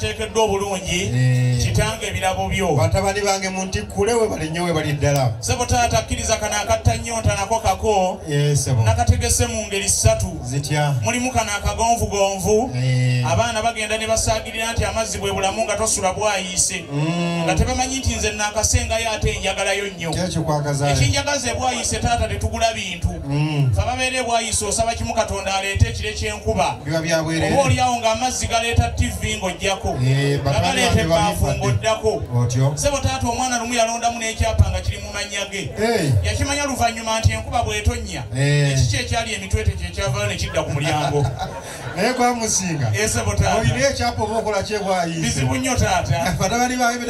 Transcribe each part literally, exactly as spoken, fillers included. bateekeddwa obulungi kitange ebirabo byo batabani bange munti kulewe balinyowe bali ddala sebo taata akkiriza kana akatta nnyonta nako kako nakategese mu ngeri ssatu mulimu kana akagonvu gonvu abaana bagenda ne basaagirira nti amazzi bwe bulamu nga tosula bwayise nga tebamanyi nti nze nakasengayo ate enjagalayo nnyo ekinjagaze bwayise taata tetugula bintu fe ababeere bwayise osaba kimu katonda aleete ekire kyenkuba oba oliawo ng'amazzi galeeta ttivi ng'ojjako galeeta ebbaafu ng'oddako sebo taata omwana lumu yalondamu n'ekyapa nga kiri mu mannya ge yakimanya luvannyuma nti enkuba bwetonnya ekiki ekyali emitwete kyekyavayo ne kidda ku mulyango naye gwamusinga sebo taataolina ekyapa oba okola kyebwayise bizibu nnyo taata batabani bange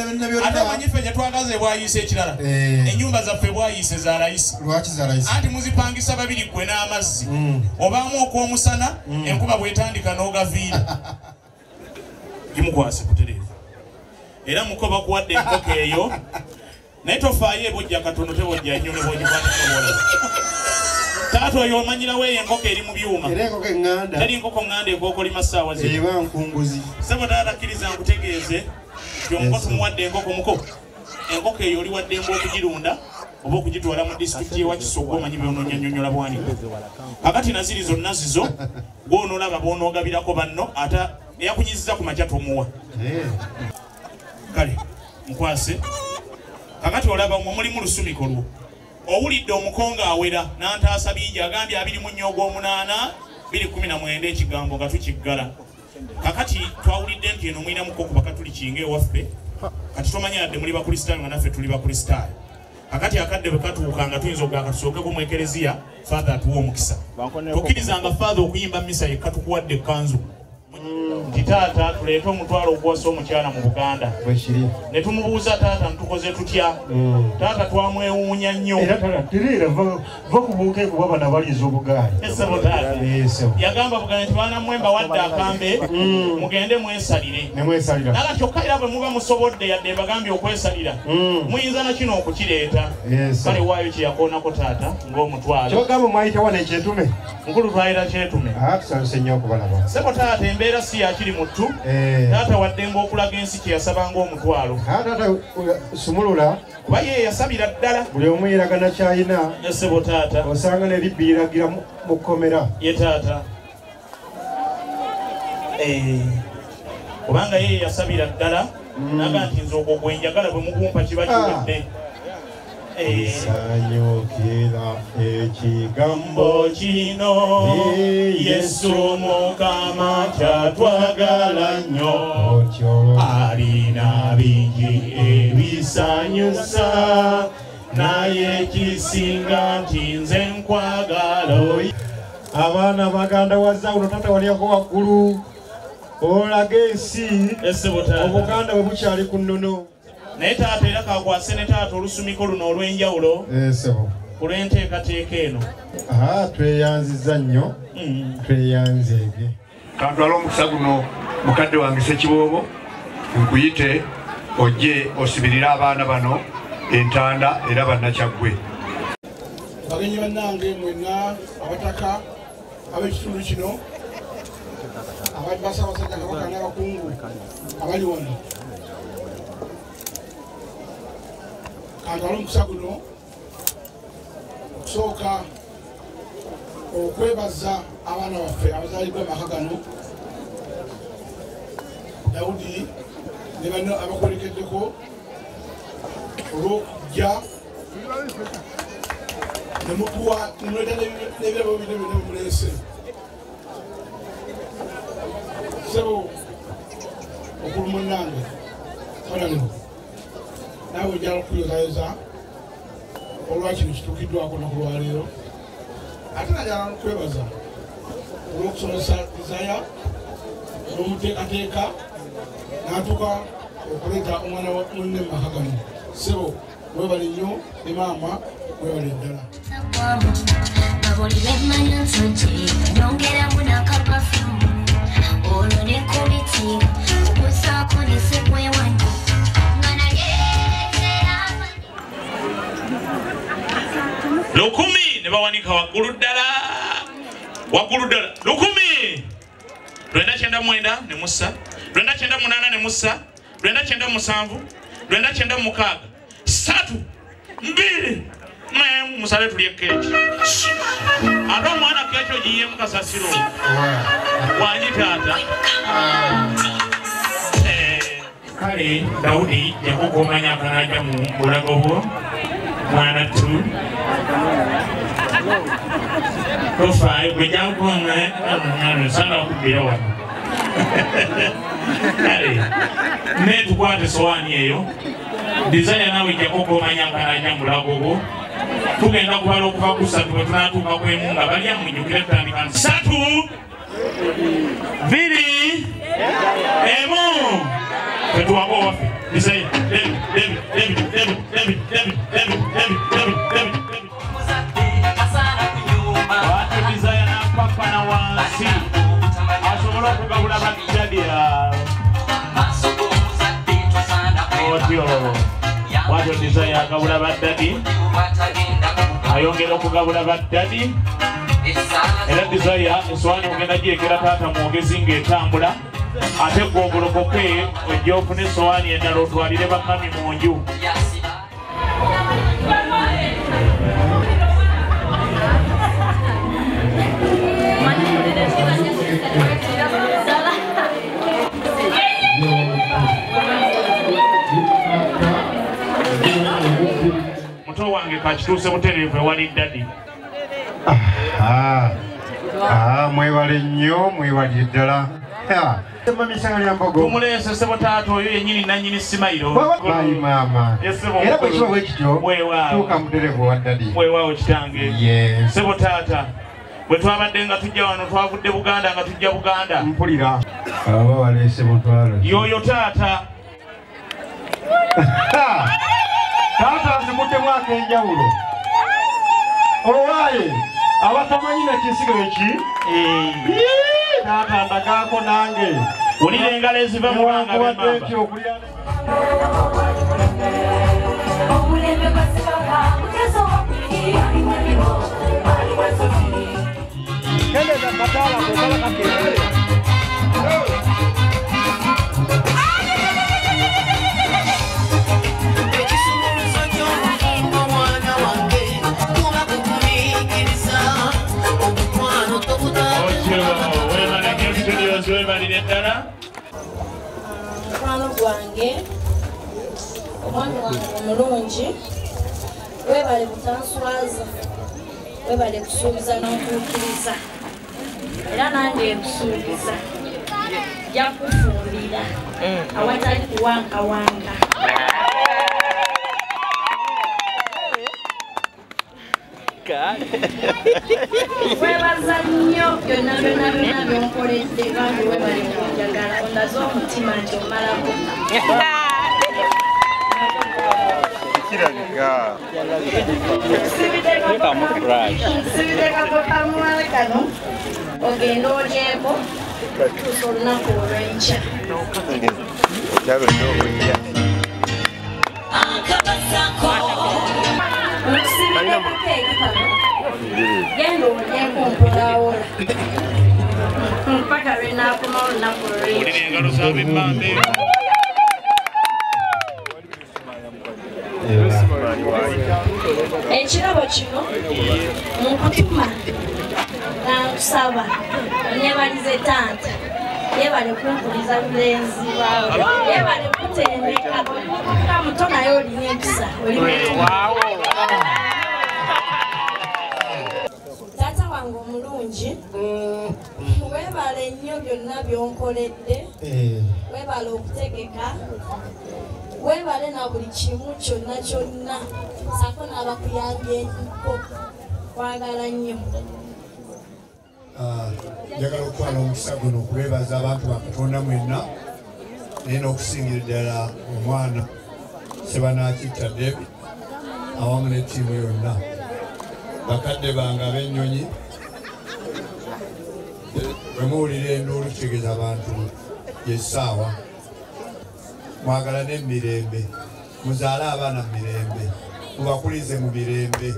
ate amanyife gye twagaza ebwayise ekirala ennyumba zaffe bwayise za layisi anti muzipangisa babiri gwe n'amazzi obaamu okw'omusana enkuba bwetandika n'ogaviira gimukwase kutereeza era muko bakuwadde enkoko eyo naye tofaayo ebojja katono tebojja nnyo nebwogikwatikobola taata oyo omanyirawo eyo enkoko eri mu byuma teri nkoko ŋŋanda egookolima ssaawa zibankunguzi sebo taata kkiriza nkutegeeze nti omuko tumuwadde enkoko muko enkoko eyo oli wadde mba okugirunda oba okugitwala mu disitulikiti ewakisogwa omanyi byononyanyonyola bwanika kakati naziri zonna zizo gw'onoolaba bw'onoogabirako banno ate eyakunyiziza ku makya tomuwa kale nkwase kakati olaba mwe mulimu lusumiko lwo owulidde omukonga awera n'antaasa bingi agambye abiri mu nnya ogw'omunaana biri kumi na mwenda ekigambo nga tukiggala kakati twawulidde nti eno mwinamuko ku bakatuli kinga ewaffe kati tomanya yadde muli bakristaayo nga naffe tuli bakristaayo akati akadde bekatuuka nga tuyinza ogakasookeko mu ekereziya father atuwa omukisa tukkirizanga father okuyimba misa yekka tukuwadde ekkanzu nti taata tuleete omutwalo okuwasa omukyala mu Buganda ne tumubuuza taata ntukoze tutya taata twamwewuunya nnyo va kubuukeeko babana baliza obugaali yagamba Buganda nti baana mmwe mbawadde akambe mugende mwesalire naga kyokka era bwe muba musobodde yadde bagambye okwesalira muyinza na kino okukireeta kale waayo kye yakoonako taata ng'omutwalo kyogamba mwayita wano ekyetume mukulu twayira kyetume sebo taata embeera si yakiri muttu taata wadde ng'okulaga ensi kye yasabanga omutwalo taata sumulula kuba ye yasabira ddala buli omu yeragana kyayina sebo taata osanga n'eribbi yiragira mu kkomera ye taata kubanga ye yasabira ddala naga nti nze ogwo gwenjagala bwe mugumpa kiba kiwedde Sayokira ekigambo kino Yesu Mukama kyatwagala nnyo alina bingi ebisanyusa naye kisinga nti nze nkwagala abaana baganda wazawulo tata waliako waggulu olaga ensi obuganda bwe bukyali ku nnono naye taata era kakwase ne taata olusumiko luno olw'enjawulo ku lw'enteekateeka eno tweyanziza nnyo tweyanzeege kantwala omukisa guno mukadde wange Ssekiboobo nkuyite ojje osibirire abaana bano entanda era bannakyaggwe bagenyi bannange mwenna abataka ab'ekitundu kino abali basabasajja kabaka n'abakungu abali wano agala omukisa guno okusooka okwebaza abaana baffe abazaalibwa amaka gano Dawudi ne bano abakolekeddeko olw'okujja ne mutuwa nuleta n'ebirabo bino byonna bimuleese sebo okuluma nange kalango nawe njala okuyozayoza olwakino kituukiddwako nakulwaleero ate najala nkwebaza olw'okusomesa Desire n'omuteekateeka n'atuuka okuleeta omwana munne mu maka gano ssebo webale nnyo ne maama webale eddala Lukumi nebawanika waggulu ddala waggulu ddala lukumi lwenda kyenda mwenda ne mussa Lwenda chenda munana ne musa, lwenda chenda musanvu, lwenda chenda mukaga, satu, mbili, mwe musale tulie kechi. Ado mwana kecho jiye mkasasiro. Wanyita ata. Kari, Daudi, yakuko manya kanaja mbulago huo, mwana tu. Kofa, kujangu mwe, sana kubilawa. Kari, netu kwa tesowani yeyo, Desire nawe yakuko manya kanaja mbulago huo, tugenda kubalo kufakusa, tunatuka kwe munga, bali ya mwinyukile kutanikan. Satu, vili, emu. Ketua wako wafi, Desire, David, David, David, David, David, David, David, David, David, David, David. Watu Desire na papa na wansi, asumolo kukabula bakijadi ya. Otio, watu Desire kukabula bakijadi, ayongelo kukabula bakijadi. Ele Desire, uswani mwenajie kila tata mwongezi nge tambula. Ate kogolo koke ojofune soani endalotu alire bakami monju. Muto wange kachituse muterevu wali daddy. Ah ah mwewale nnyo mwewale ddala. Ya Sema mishangali ya mbogo Kumulese sebo tatu wa yue njini na njini simailo Bayi mama Era kwa chua wekito Tuka mderevu wa dadi Mwe wao chitange Sebo tata Wetuwa madenga tujia wano tuwa vude Buganda Nga tujia Buganda Mpulira Wawale sebo tuwaro Yoyo tata Tata asimute mwake njaulo Owaye Awatamanyi na kisigo echi Eee Tata ndakako nange Ulile ngalezi vya mwanga vya mwamba Kele za katala kukala kakele Mulungi webale kutanswaza webale kusuubiza n'okukkiriza era nange nkusuubiza nja kufumbira awatali kuwankawanga webaza nnyo byonna byonna byonna byonkoledde bange webale kunjagala ondaze omutima nti omalako Kiraga. Neka mukrai. Sibideka kotamwale kano. Ogendo jebo. Kusonna korencha. Jabo ndogo ya. Akabasako. Sibideka kotekano. Gendo jebo mpolawo. Mpaka rena kuma na korencha. Udine ngalo sabi mande. Ekirabo kino mukutima nakusaba nyebalize tanta yebale kumpuliza mulenzi waawe yebale kutendeka nga muto naye olina empisa taata wange omulungi webale nnyo byonna byonkoledde webale okutegeka webale na buli kimu kyonna kyonna sako n'abakuyambyeko kwagala nnyo njagala okutwala omukisa guno okubeebaza abantu ba Katonda mwenna naye n'okusingira ddala omwana Ssebanakitta David awamu ne ttiimu yonna bakadde bange ab'ennyonyi bwe muwulira enduulu kitegeeza abantu y'essaawa mwagala ne mirembe muzaala abaana mirembe mubakulize mu mirembe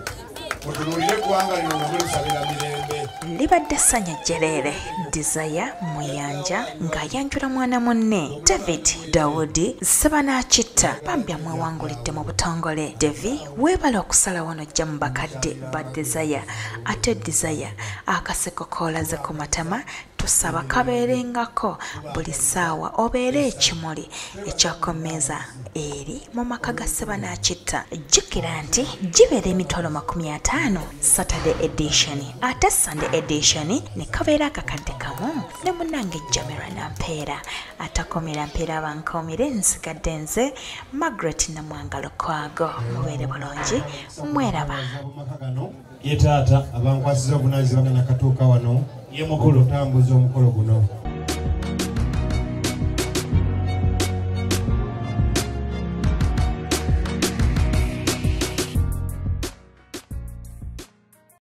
mutunulire eggwanga lino nga mulisabira mirembe libadde ssanya jjerere Desire Muyanja nga yanjula mwana munne David Daudi Ssebanakitta bambya mwewangulidde mu butongole. Devi weebala okusala wano jja mu bakadde ba Desire, ate Desire akaseko koolaze ku matama tusaba kabeerengako buli ssaawa obeere ekimuli ekyakomeza eri mu maka ga Ssebanakitta. Jjukira nti gibeera emitwalo makumi ataano Saturday edition ate Sunday edition ne kabeera akakadde kamu ne munange Jamira Nampeera atakomera mpeera bankomire nsigadde nze Margaret Namwanga Lukwago mubeere bulungi mweraba. Ye taata abankwasiza obunaazibwa nga nakatuuka wano ye mukulu tambuza omukolo guno.